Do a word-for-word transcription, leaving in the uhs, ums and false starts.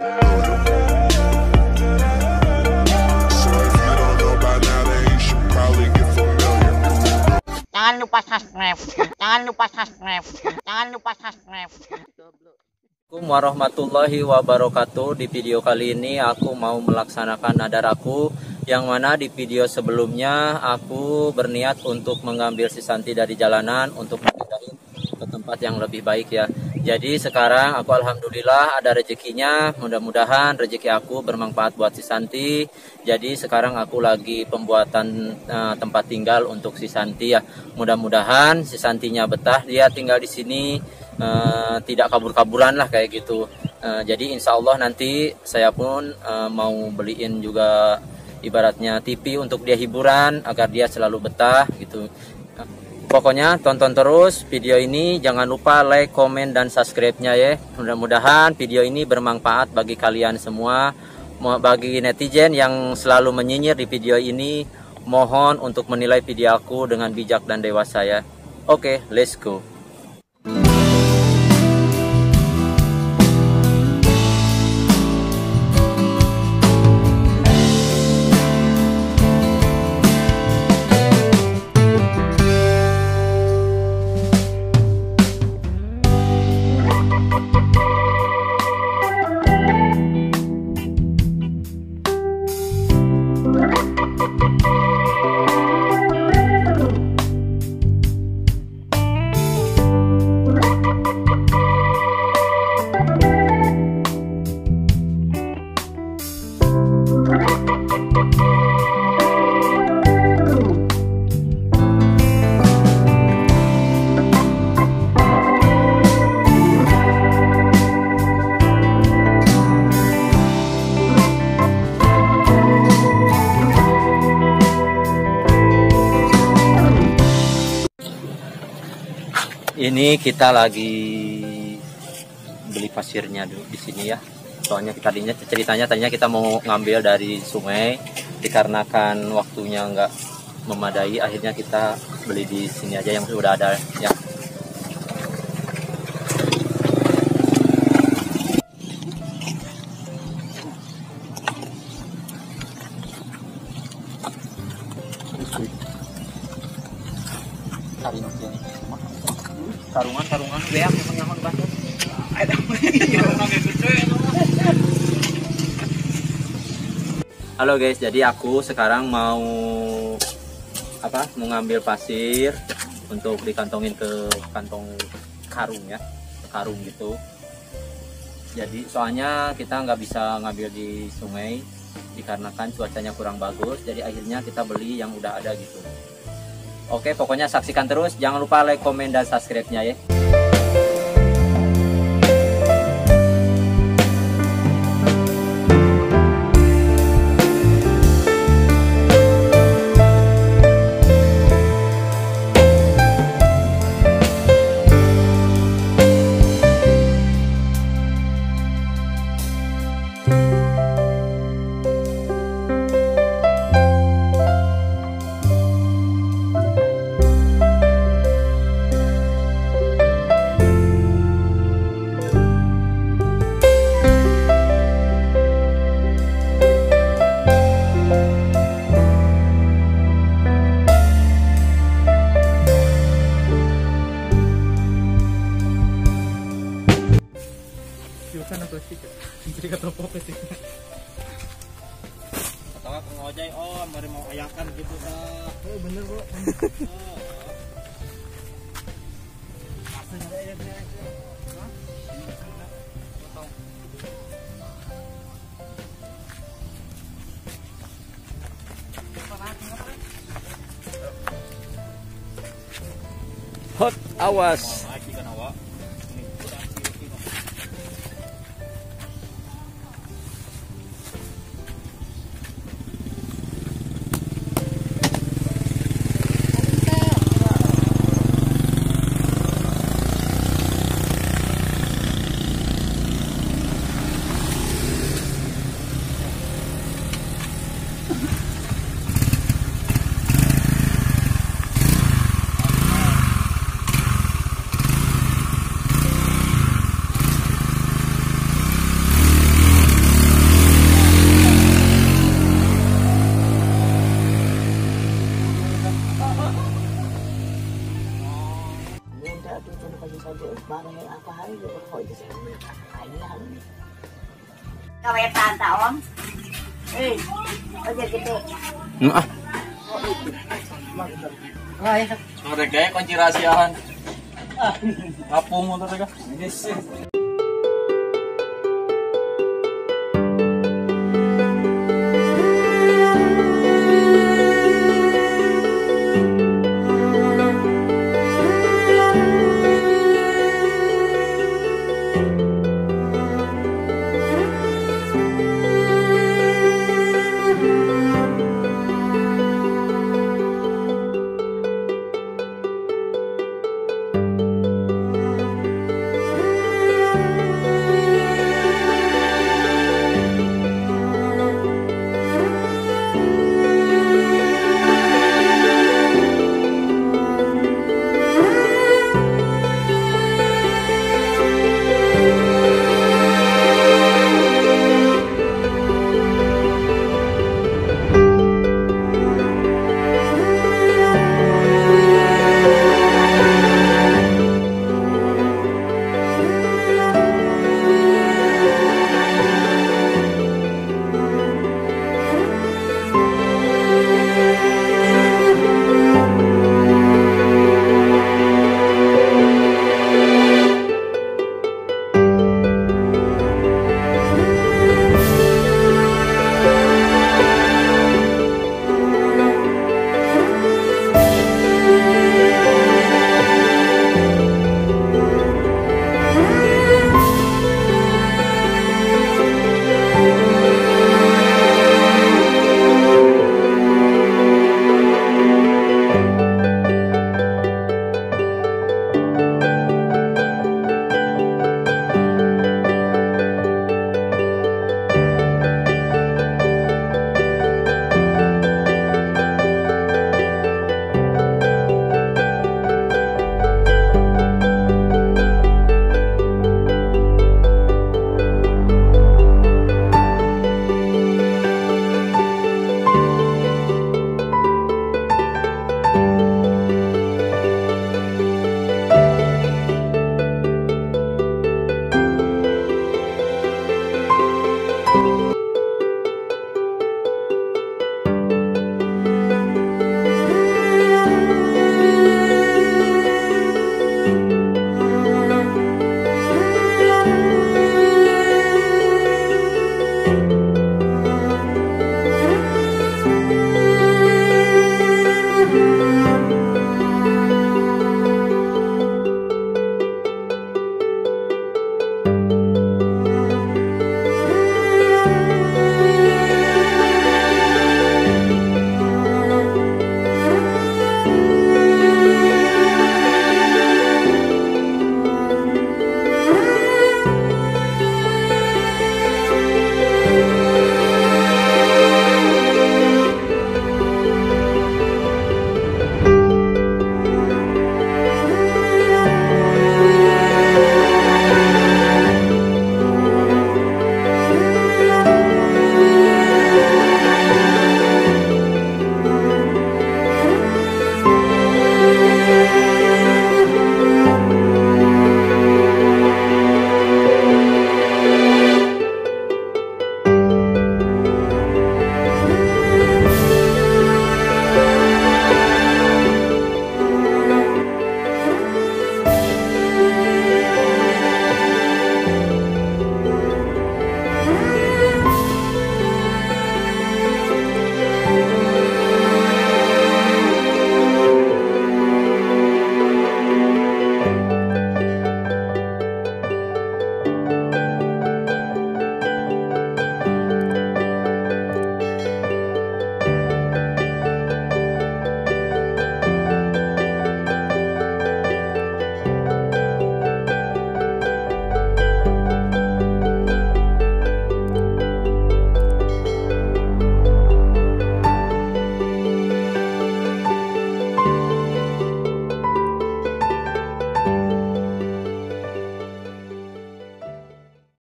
Jangan lupa subscribe. Jangan lupa subscribe. Jangan lupa subscribe. Assalamualaikum warahmatullahi wabarakatuh. Di video kali ini aku mau melaksanakan nadar aku, yang mana di video sebelumnya aku berniat untuk mengambil si Santi dari jalanan untuk memindahin ke tempat yang lebih baik ya. Jadi sekarang aku alhamdulillah ada rezekinya, mudah-mudahan rezeki aku bermanfaat buat si Santi. Jadi sekarang aku lagi pembuatan uh, tempat tinggal untuk si Santi ya. Mudah-mudahan si Santinya betah, dia tinggal di sini. Uh, tidak kabur-kaburan lah kayak gitu. Uh, jadi insya Allah nanti saya pun uh, mau beliin juga ibaratnya T V untuk dia hiburan agar dia selalu betah gitu. Uh, pokoknya tonton terus video ini, jangan lupa like, komen, dan subscribe-nya ya. Mudah-mudahan video ini bermanfaat bagi kalian semua. Bagi netizen yang selalu menyinyir di video ini, mohon untuk menilai video aku dengan bijak dan dewasa ya. Oke, okay, let's go. Ini kita lagi beli pasirnya dulu di sini ya. Soalnya kita tadinya ceritanya tadinya kita mau ngambil dari sungai, dikarenakan waktunya nggak memadai, akhirnya kita beli di sini aja yang sudah ada ya. Karungan, karungan, beak, nyaman-nyaman banget. Halo guys, jadi aku sekarang mau apa? Mau ngambil pasir untuk dikantongin ke kantong karung ya, karung gitu. Jadi soalnya kita nggak bisa ngambil di sungai dikarenakan cuacanya kurang bagus. Jadi akhirnya kita beli yang udah ada gitu. Oke, pokoknya saksikan terus. Jangan lupa like, komen, dan subscribe-nya ya. Hot, awas. aduh coba kasih saja barang yang apa hari juga kok itu sama ayah kawet tante om eh aja gitu ah lah ya sore kayak kunci rahasiaan ah ngapung motor mereka.